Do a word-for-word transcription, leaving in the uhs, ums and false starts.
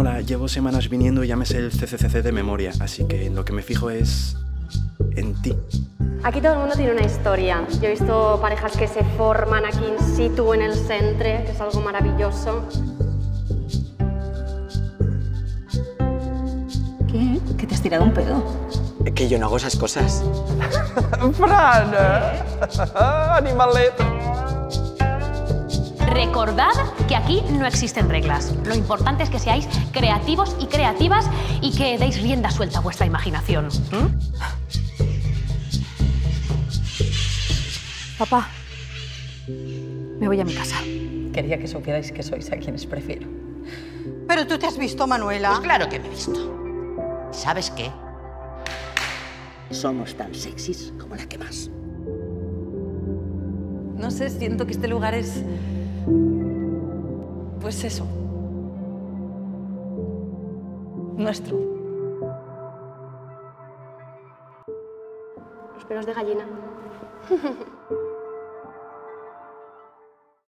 Hola, llevo semanas viniendo y ya me sé el C C C C de memoria, así que lo que me fijo es en ti. Aquí todo el mundo tiene una historia. Yo he visto parejas que se forman aquí in situ en el centre, que es algo maravilloso. ¿Qué? ¿Que te has tirado un pedo? Es que yo no hago esas cosas. ¡Fran! ¡Animaleta! Recordad que aquí no existen reglas. Lo importante es que seáis creativos y creativas y que deis rienda suelta a vuestra imaginación. ¿Mm? Papá, me voy a mi casa. Quería que supierais que sois a quienes prefiero. ¿Pero tú te has visto, Manuela? Pues claro que me he visto. ¿Sabes qué? Somos tan sexys como la que más. No sé, siento que este lugar es... pues eso. Nuestro. Los pelos de gallina.